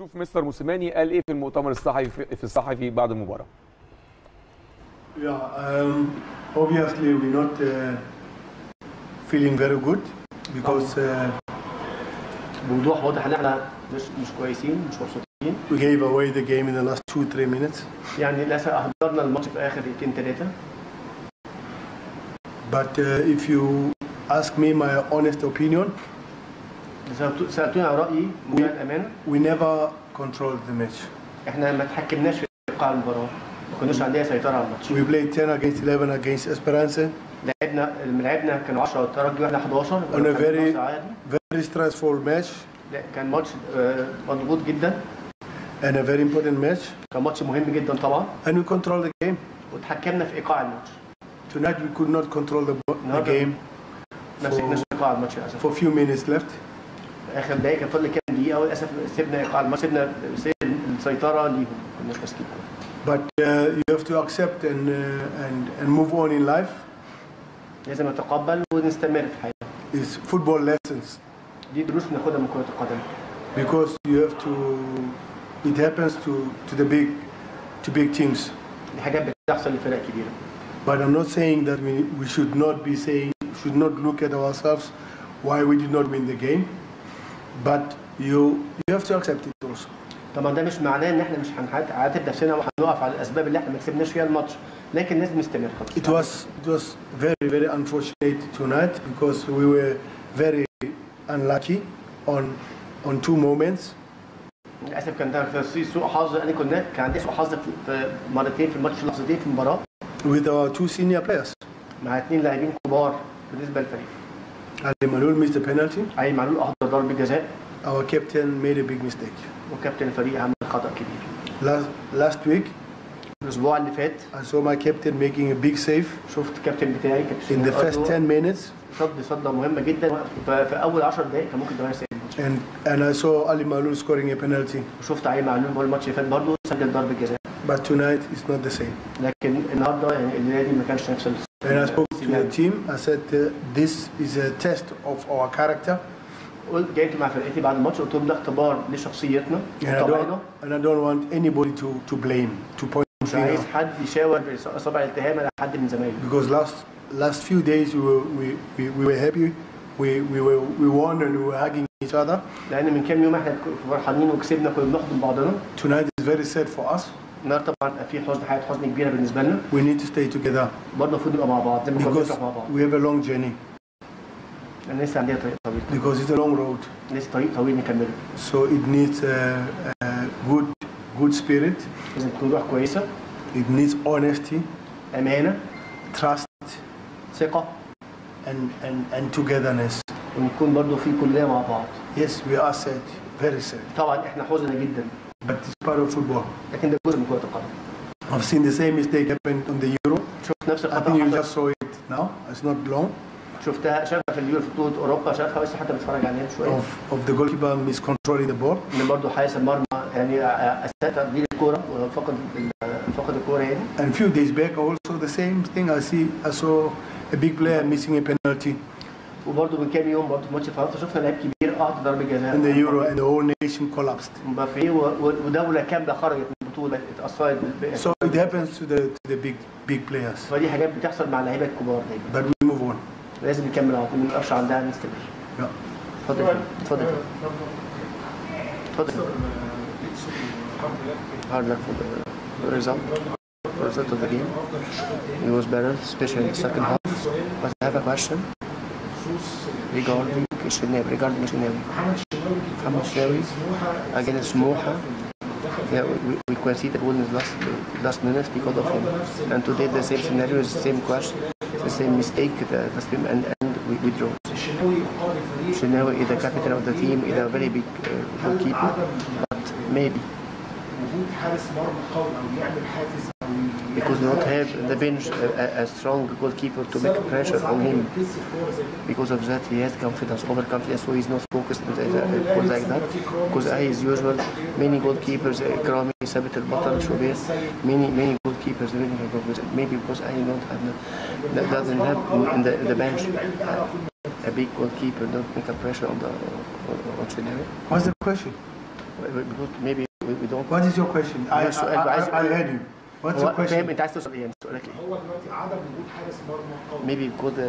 شوف مستر موسيماني قال ايه في المؤتمر الصحفي بعد المباراه. Obviously we're not feeling very good because بوضوح واضح ان احنا مش كويسين مش مبسوطين. We gave away the game in the last 2-3 minutes. يعني للاسف اهدرنا الماتش في اخر دقيقتين ثلاثه. But if you ask me my honest opinion, سألتوني على رأيي بمنتهى الأمانة. We never controlled the match. إحنا ما تحكمناش في إيقاع المباراة، ما كناش عندنا سيطرة على الماتش. We played 10 against 11 against Esperance. لعبنا كانوا 10 والترجي وإحنا 11. On a very stressful match. كان ماتش مضغوط جدا. And a very important match. كان ماتش مهم جدا طبعا. And we controlled the game. وتحكمنا في إيقاع الماتش. Tonight we could not control the game. ما مسكناش إيقاع الماتش للأسف. For few minutes left. اخر دقيقه فاضل كام دقيقه وللاسف سيبنا ايقاع الماتش، سيبنا السيطره ليهم، ما كناش ماسكين. But you have to accept and move on in life. لازم نتقبل ونستمر في حياتنا. It's football lessons. دي دروس بناخدها من كرة القدم. Because you have to it happens to the big teams. دي حاجات بتحصل لفرق كبيره. But I'm not saying that we should not be saying should not look at ourselves why we did not win the game. But you have to accept it also. طبعا ده مش معناه ان احنا مش هنعاتب نفسنا وهنقف على الاسباب اللي احنا ما كسبناش فيها الماتش، لكن لازم نستمر. It was very unfortunate tonight because we were very unlucky on two moments. للاسف كان ده سوء حظ، انا كنا كان عندي سوء حظ في مرتين في الماتش، لحظتين في المباراه. With our two senior players. مع اثنين لاعبين كبار بالنسبه للفريق. Ali Maloul missed the penalty. Ali Maloul أحضر ضربة جزاء. Our captain made a big mistake. وكابتن الفريق عمل خطأ كبير. Last week. الأسبوع اللي فات. I saw my captain making a big save. شفت الكابتن بتاعي in the first 10 minutes. صدى مهمة جدا في أول 10 دقايق كان ممكن تغير سيناريو. And I saw Ali Maloul scoring a penalty. وشفت علي معلول هو الماتش اللي فات برضه سجل ضربة جزاء. But tonight it's not the same. لكن النهارده يعني النادي ما كانش نفس. And I spoke to the team. I said this is a test of our character. قلت جيت مع فرقتي بعد الماتش قلت لهم ده اختبار لشخصيتنا وطبعنا. And I don't want anybody to blame, to point. مش عايز حد يشاور بإصابع الاتهام على حد من زمايله. Because last few days we were happy, we won and we were hugging each other. لأن من كام يوم احنا فرحانين وكسبنا كنا بنحضن بعضنا. Tonight is very sad for us. النهارده طبعا في حزن كبيره بالنسبه لنا. We need to stay together. برضه المفروض نبقى مع بعض زي ما كنا بنروح مع بعض. We have a long journey. انا لسه عندي طريق طويل. Because it's a long road. لسه طريق طويل نكمله. So it needs a good spirit. لازم تكون روح كويسه. It needs honesty. امانه. Trust. ثقه. And togetherness. ونكون برضه في كلنا مع بعض. Yes we are sad. Very sad. طبعا احنا حزنه جدا. But it's part of football. لكن ده جزء من كرة القدم. I've seen the same mistake happened on the Euro. شفت نفس الخطأ. I think you just saw it now. It's not long. شفتها في اليورو في بطولة أوروبا، شفتها بس حتى بتفرج عليها شوية. Of the goalkeeper miscontrolling the ball. إن برضه حارس المرمى يعني أساء تبديل الكورة وفقد الكورة يعني. And few days back also the same thing. I saw a big player missing a penalty. وبرضه من كام يوم برضه في ماتش فرنسا شفنا لاعب كبير أعطى ضربة جزاء. And the Euro and the whole nation collapsed. مبابي ودولة كاملة خرجت من البطولة اتأثرت. So it happens to the big players. فدي حاجات بتحصل مع اللعيبة الكبار دايما. But we move on. لازم نكمل على طول، ما نوقفش عندها، نستمر. اتفضل اتفضل اتفضل. Hard luck for the result of the game. It was better, especially in the second half. But I have a question. Regarding Shenawy against Moha, yeah, we conceded one in the last minutes because of him. And today the same scenario is the same question, the same mistake, the same, and we draw. Shenawy is the captain of the team, is a very big goalkeeper, but maybe. Because not have the bench a strong goalkeeper to make pressure on him. Because of that, he has confidence, overconfidence, so he's not focused on that, like that. Because as usual, many goalkeepers, Krami, Sabitel, Batal, Shobir, many goalkeepers, maybe because I don't have that doesn't have in the bench a big goalkeeper, don't make a pressure on Shenawy. What's the question? maybe we don't. What is your question? I heard you. What's your question? فاهم انت عايز توصل ايه؟ يعني سؤالك ايه؟ هو دلوقتي عدم وجود حارس مرمى maybe because the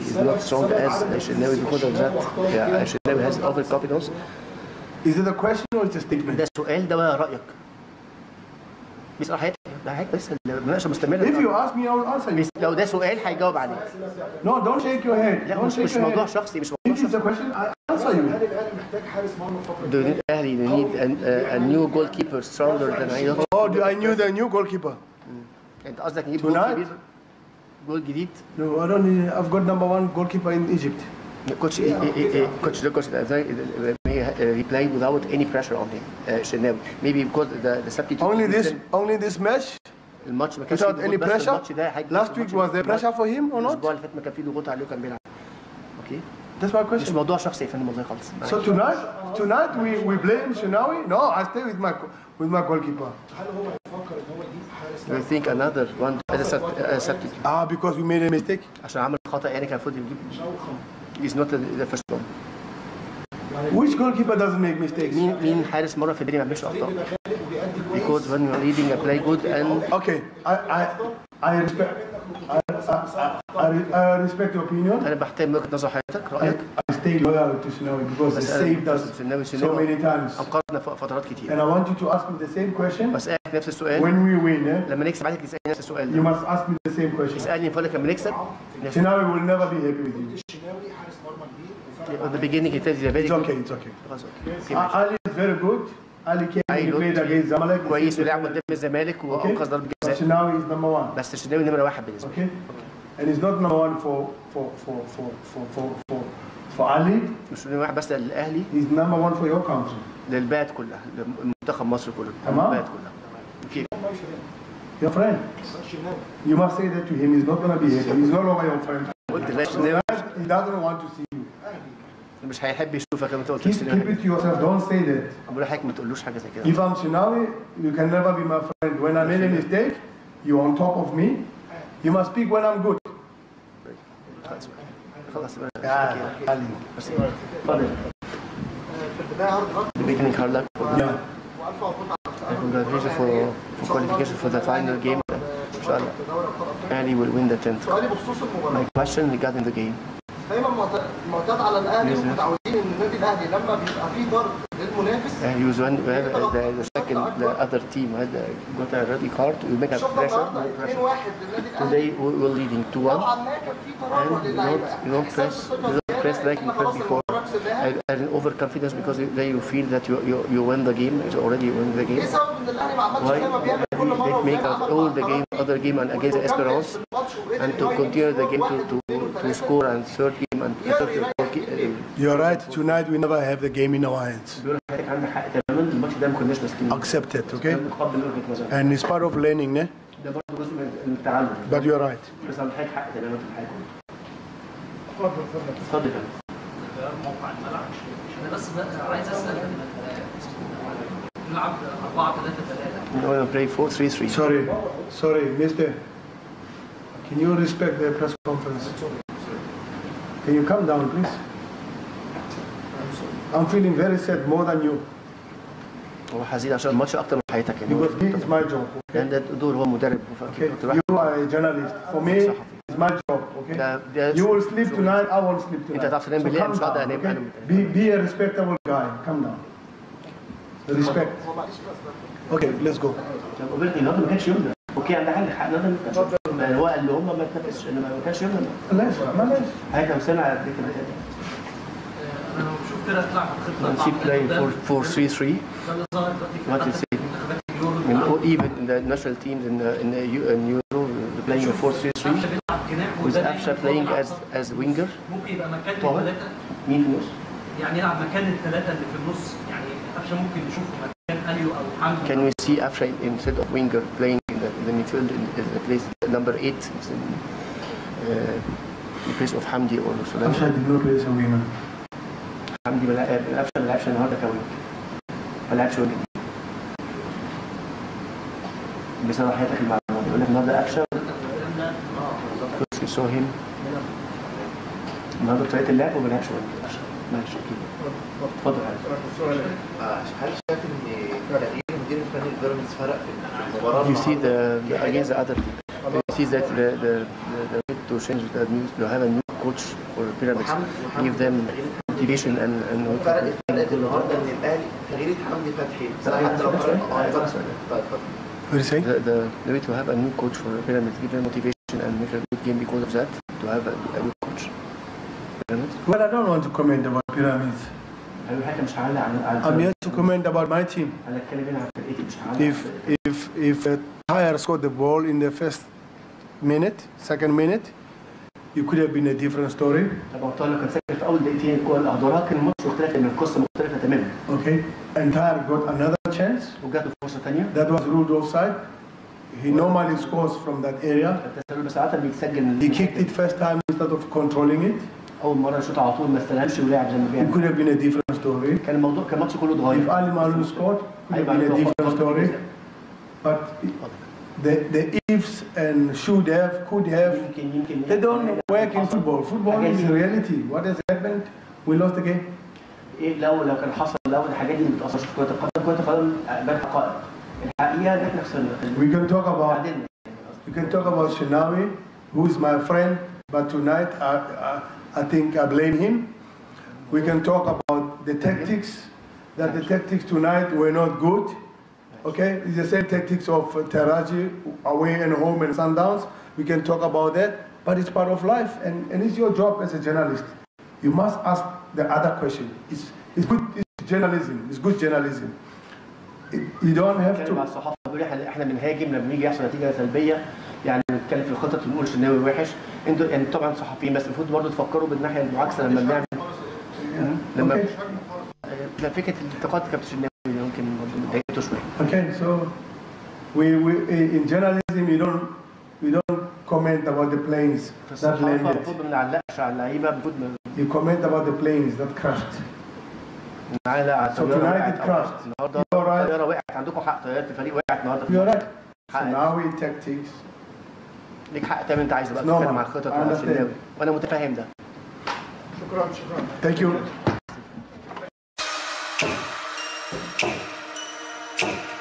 is not strong as Shenawy because of that. Shenawy has overconfidence. Is it a question or is it a statement؟ ده سؤال ده رأيك. بيسأل حضرتك بس المناقشه مستمره. If you ask me I will answer. لو ده سؤال هيجاوب عليه. No don't shake your head. لا مش موضوع شخصي مش موضوع شخصي. If it's a question I answer you. الأهلي محتاج حارس مرمى الفترة الجاية. الأهلي need a new goalkeeper stronger than I. Oh I knew the new goalkeeper. أنت قصدك نجيب جول كبير؟ جول جديد؟ No I don't need. I've got number one goalkeeper in Egypt. Coach, he played without any pressure on him. Shenawy. Maybe because the substitute. Only this match. الماتش ما كانش without any pressure. Last week was there pressure for him or not? الأسبوع اللي فات ما كان في ضغوط عليه وكان بيلعب. Okay. That's my question. مش موضوع شخصي يا فندم والله خالص. So tonight we blame Shenawy. No, I stay with my goalkeeper. هل هو يفكر إن هو يجيب حارس؟ We think another one as a substitute. Because we made a mistake. عشان عمل خطأ يعني كان المفروض يجيب. It's not the first one. Which goalkeeper doesn't make mistakes? مين حارس مرة في الدنيا ما بيعملش أخطاء؟ Because when you're leading a play good and okay, I respect your opinion. أنا بحترم وجهة نظر حضرتك رأيك. I stay loyal to Shenawy because he saved us so many times. أنقذنا فترات كتير. And I want you to ask me the same question. بسألك نفس السؤال. When we win. لما نكسب عايزك تسألني نفس السؤال ده. You must ask me the same question. اسألني فلك لما نكسب. Shenawy will never be happy with you. At the beginning, he tells you very good. It's okay. Okay. Ali is very good. Ali came and played against Zemalek. كويس ولعب قدام الزمالك وأنقذ ضربة جزاء. Shenawy is number one. بس Shenawy نمرة واحد بالنسبة لي. Okay. And he's not number one for Ali. مش نمرة واحد بس للأهلي. He's number one for your country. للبلد كلها، لمنتخب مصر كله. تمام. البلد كلها. Okay. Your friend. You must say that to him. He's not gonna be happy. He's no longer your friend. He doesn't want to see you. مش هيحب يشوفك انت قلت كده. Keep it to yourself. Don't say that. أقول لحضرتك ما تقولوش حاجة زي كده. If I'm Shenawy, you can never be my friend. When I made a mistake, you're on top of me. You must speak when I'm good. خلاص بقى. اتفضل. The beginning hard luck. Yeah. Congratulations for qualification for the final game. إن شاء الله. الأهلي will win the 10th. My question regarding the game. دايما معتاد على الاهلي ومتعودين ان النادي الاهلي لما بيبقى فيه ضرب للمنافس the other team had got a red card we make a pressure 2-1 today we're leading 2-1 you don't press like you pressed before and overconfidence because they you feel that you win the game it's already win the game why they make up all the game other game and against Esperance and to continue the game to score and third game and you're right tonight we never have the game in our hands accept it okay and it's part of learning eh? But you're right no, play 4-3-3 sorry mister can you respect the press conference can you come down please I'm feeling very sad more than you هو حزين عشان الماتش اكتر من حياتك يعني ده دور هو مدرب You are a journalist for me it's my job okay You will sleep tonight I won't sleep tonight انت هتعرف تنام بالليل مش هقدر انام انا Be a respectable guy come down Respect Okay let's go طب قابلني النهارده ما كانش يمنع اوكي انا عندي حق النهارده ما هو اللي هم ما تنافسش انما ما كانش يمنع معلش هاي كام سنه على الدكه انا شفت تيرا طلع من خطه 4-3-3 What you say? Even the national teams in Euro playing 4-3-3 with Afshar playing as winger. ممكن يبقى مكان الثلاثة. مين النص؟ يعني يلعب مكان الثلاثة اللي في النص يعني Afshar ممكن نشوفه مكان أليو أو حمدي. Can we see Afshar instead of winger playing in the midfield in place number 8 in place of Hamdi or Solange? Afshar did not play as a winger. Hamdi Afshar ما لعبش النهارده كوينج. ما لعبش وجه بسبب حياتك المعلومات يقول لك النهارده أفشل كنت سوهم النهارده بطريقة اللعب وما لعبش وجه ماشي كده. اتفضل يا استاذ. هل شايف ان تغيير المدير الفني لبيراميدز فرق في المباراه؟ You see the against the other team. You see that the need to change the news to have a new coach for Pyramids. Give them motivation and فرقت النهارده ان الاهلي تغيير حمدي فتحي حتى لو فرق The way to have a new coach for Pyramids give them motivation and make a good game because of that to have a good coach. Well, I don't want to comment about Pyramids. I'm here to comment about my team. If Tyre scored the ball in the first minute, second minute, it could have been a different story. Okay, and Tyre got another chance. That was ruled offside. He normally scores from that area. He kicked it first time instead of controlling it. أول مرة شوط على طول ما استلمش ولاعب زي ما بيعمل. It could have been a different story. كان الموضوع كان الماتش كله اتغير. If Ali Maloul scored, it could have been a different story. But the ifs and should have, could have, they don't work in football. Football is reality. What has happened? We lost the game. إيه لو كان حصل لو الحاجات دي ما بتأثرش في كرة القدم. كرة القدم بين حقائق. الحقيقة إن إحنا خسرنا. We can talk about Shenawy, who is my friend, but tonight I think I blame him. We can talk about the tactics, that the tactics tonight were not good. Okay, it's the same tactics of Teraji, away and home and Sundowns. We can talk about that, but it's part of life and it's your job as a journalist. You must ask the other question. It's good journalism. You don't have to. احنا بنهاجم لما يجي يحصل نتيجه سلبيه يعني بنتكلم في الخطط بنقول شناوي وحش انتوا يعني طبعا صحفيين بس المفروض برضه تفكروا بالناحيه المعاكسه لما بنعمل لما فكره الانتقاد كابتن شناوي يمكن ضايقته شويه. Okay, so we in journalism we don't comment about the planes that landed. المفروض ما نعلقش على اللعيبه المفروض you comment about the planes that crashed. So tonight it crashed. You're right. You're right. Shenawy tactics. ليك حق تعمل انت عايزه بقى تتكلم على الخطط مع الشناوي وانا متفاهم ده. شكرا. Thank you.